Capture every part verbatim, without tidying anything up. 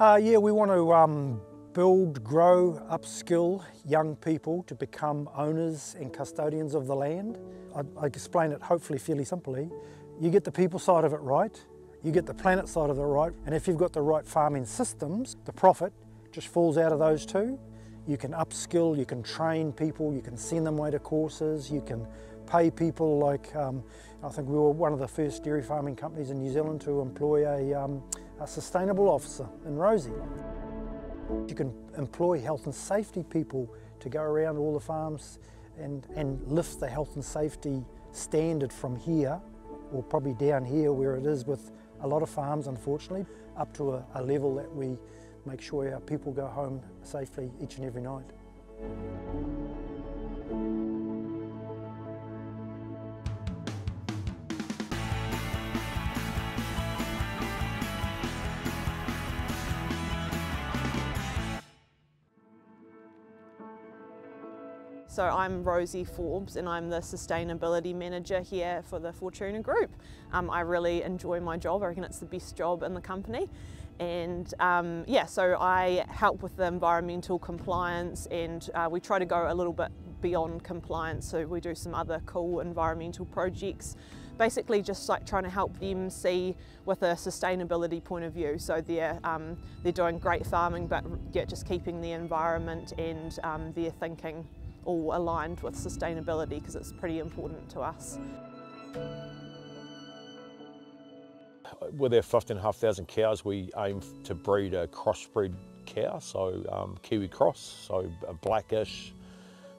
Uh, yeah, we want to um, build, grow, upskill young people to become owners and custodians of the land. I, I explain it hopefully fairly simply. You get the people side of it right, you get the planet side of it right, and if you've got the right farming systems, the profit just falls out of those two. You can upskill, you can train people, you can send them away to courses, you can pay people like, um, I think we were one of the first dairy farming companies in New Zealand to employ a um, a sustainable officer in Rosie. You can employ health and safety people to go around all the farms and, and lift the health and safety standard from here, or probably down here where it is with a lot of farms unfortunately, up to a, a level that we make sure our people go home safely each and every night. So I'm Rosie Forbes and I'm the Sustainability Manager here for the Fortuna Group. Um, I really enjoy my job. I reckon it's the best job in the company. And um, yeah, so I help with the environmental compliance, and uh, we try to go a little bit beyond compliance. So we do some other cool environmental projects, basically just like trying to help them see with a sustainability point of view. So they're, um, they're doing great farming, but yeah, just keeping the environment and um, their thinking all aligned with sustainability, because it's pretty important to us. With our fifteen and a half thousand cows, we aim to breed a crossbred cow, so um, Kiwi Cross, so a blackish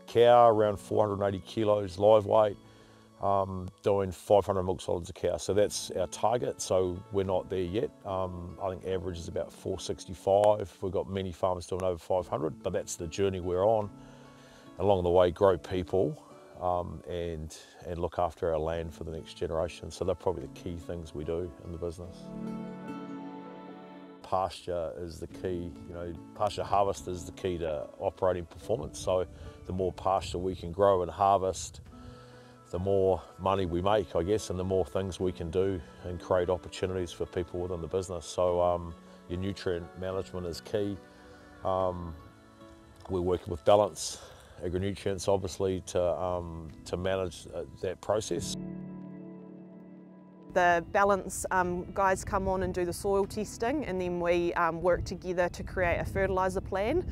cow, around four hundred and eighty kilos live weight, um, doing five hundred milk solids a cow. So that's our target, so we're not there yet. Um, I think average is about four sixty-five. We've got many farmers doing over five hundred, but that's the journey we're on. Along the way, grow people um, and, and look after our land for the next generation. So they're probably the key things we do in the business. Pasture is the key, you know, pasture harvest is the key to operating performance. So the more pasture we can grow and harvest, the more money we make, I guess, and the more things we can do and create opportunities for people within the business. So um, your nutrient management is key. Um, we're working with Ballance Agri-Nutrients, obviously, to, um, to manage uh, that process. The Ballance um, guys come on and do the soil testing, and then we um, work together to create a fertiliser plan.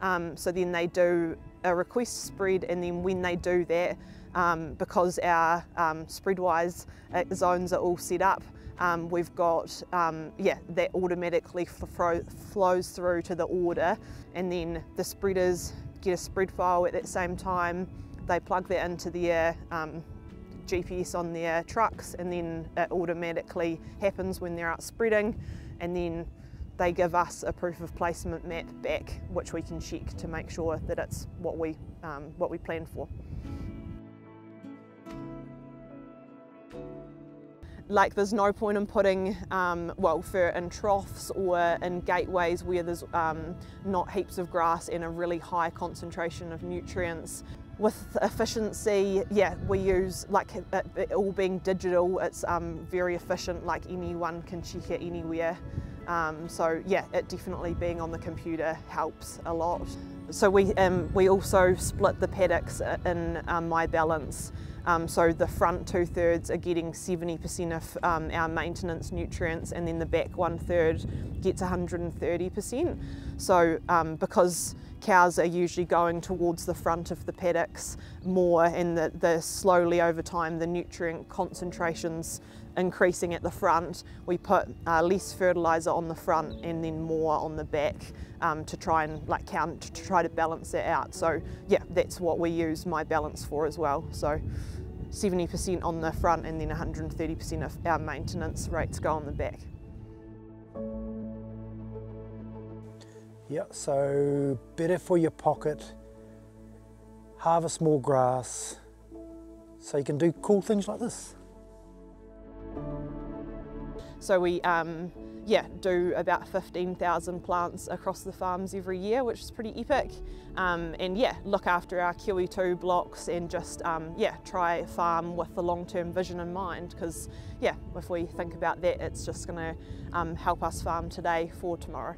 Um, so then they do a request spread, and then when they do that, um, because our um, SpreadWise zones are all set up, Um, we've got, um, yeah, that automatically fro flows through to the order, and then the spreaders get a spread file at that same time. They plug that into their um, G P S on their trucks, and then it automatically happens when they're out spreading, and then they give us a proof of placement map back, which we can check to make sure that it's what we, um, what we planned for. Like, there's no point in putting um, welfare in troughs or in gateways where there's um, not heaps of grass and a really high concentration of nutrients. With efficiency, yeah, we use, like, it, it all being digital, it's um, very efficient, like anyone can check it anywhere. Um, so yeah, it definitely being on the computer helps a lot. So we, um, we also split the paddocks in um, MyBallance. Um, so the front two-thirds are getting seventy percent of um, our maintenance nutrients, and then the back one-third gets one hundred and thirty percent. So um, because cows are usually going towards the front of the paddocks more, and the, the slowly over time the nutrient concentrations increasing at the front, we put uh, less fertiliser on the front and then more on the back um, to try and like count, to try to balance it out. So yeah, that's what we use MyBallance for as well. So seventy percent on the front, and then one hundred and thirty percent of our maintenance rates go on the back. Yeah, so better for your pocket, harvest more grass, so you can do cool things like this. So we um, yeah, do about fifteen thousand plants across the farms every year, which is pretty epic. Um, and yeah, look after our Q E two blocks, and just um, yeah, try farm with the long-term vision in mind, because yeah, if we think about that, it's just gonna um, help us farm today for tomorrow.